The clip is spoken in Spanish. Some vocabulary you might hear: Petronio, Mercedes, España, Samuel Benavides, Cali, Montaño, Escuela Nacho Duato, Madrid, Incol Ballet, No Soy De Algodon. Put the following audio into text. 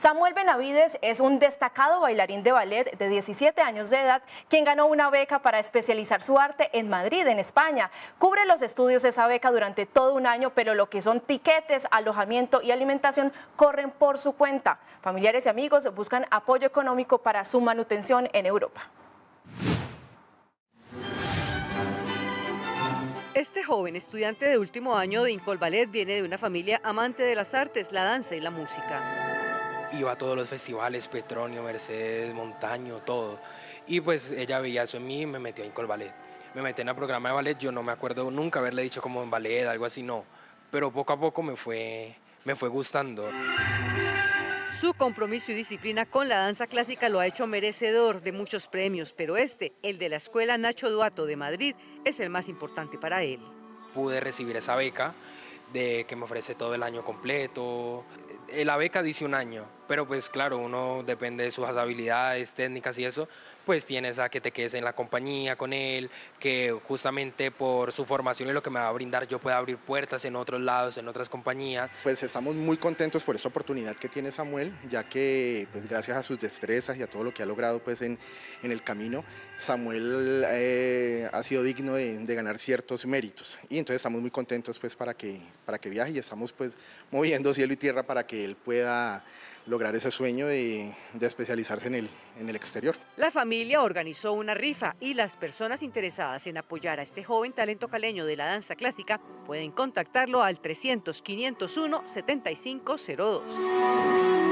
Samuel Benavides es un destacado bailarín de ballet de 17 años de edad, quien ganó una beca para especializar su arte en Madrid, en España. Cubre los estudios de esa beca durante todo un año, pero lo que son tiquetes, alojamiento y alimentación corren por su cuenta. Familiares y amigos buscan apoyo económico para su manutención en Europa. Este joven estudiante de último año de Incol Ballet viene de una familia amante de las artes, la danza y la música. Iba a todos los festivales, Petronio, Mercedes, Montaño, todo. Y pues ella veía eso en mí y me metió a Incol Ballet. Me metí en el programa de ballet, yo no me acuerdo nunca haberle dicho como en ballet, algo así, no. Pero poco a poco me fue gustando. Su compromiso y disciplina con la danza clásica lo ha hecho merecedor de muchos premios, pero el de la Escuela Nacho Duato de Madrid, es el más importante para él. Pude recibir esa beca que me ofrece todo el año completo. La beca dice un año, pero pues claro, uno depende de sus habilidades técnicas y eso, pues tienes a que te quedes en la compañía con él, que justamente por su formación y lo que me va a brindar yo pueda abrir puertas en otros lados, en otras compañías. Pues estamos muy contentos por esta oportunidad que tiene Samuel, ya que pues gracias a sus destrezas y a todo lo que ha logrado pues en el camino, Samuel ha sido digno de ganar ciertos méritos, y entonces estamos muy contentos pues para que viaje, y estamos pues moviendo cielo y tierra para que él pueda lograr ese sueño de especializarse en el exterior. La familia organizó una rifa y las personas interesadas en apoyar a este joven talento caleño de la danza clásica pueden contactarlo al 300-501-7502.